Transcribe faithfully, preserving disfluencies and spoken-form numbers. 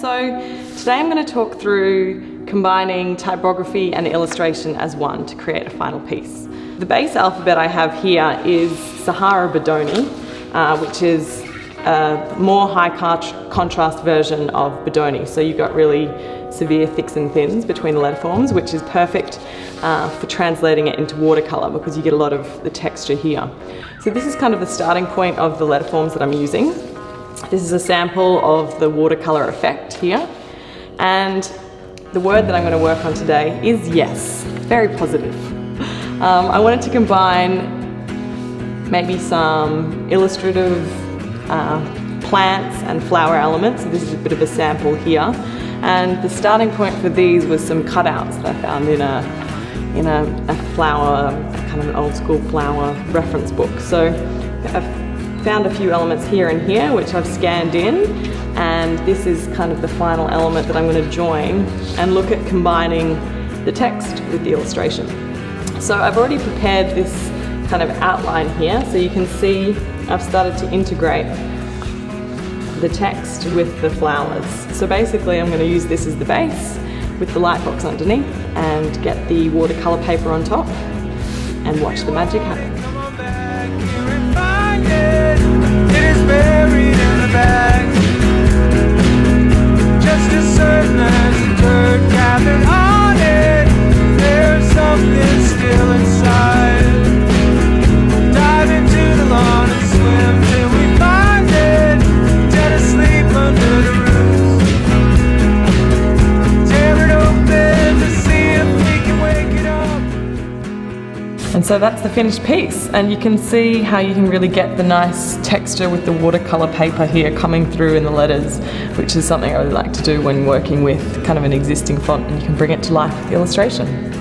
So today I'm going to talk through combining typography and illustration as one to create a final piece. The base alphabet I have here is Sahara Bodoni, uh, which is a more high contrast version of Bodoni. So you've got really severe thicks and thins between the letter forms, which is perfect uh, for translating it into watercolor because you get a lot of the texture here. So this is kind of the starting point of the letter forms that I'm using. This is a sample of the watercolor effect here. And the word that I'm going to work on today is yes, very positive. Um, I wanted to combine maybe some illustrative Uh, plants and flower elements. So this is a bit of a sample here, and the starting point for these was some cutouts that I found in a in a, a flower, kind of an old school flower reference book. So I've found a few elements here and here which I've scanned in, and this is kind of the final element that I'm going to join and look at combining the text with the illustration. So I've already prepared this kind of outline here, so you can see I've started to integrate the text with the flowers. So basically I'm going to use this as the base with the light box underneath and get the watercolor paper on top and watch the magic happen. And so that's the finished piece, and you can see how you can really get the nice texture with the watercolor paper here coming through in the letters, which is something I really like to do when working with kind of an existing font, and you can bring it to life with the illustration.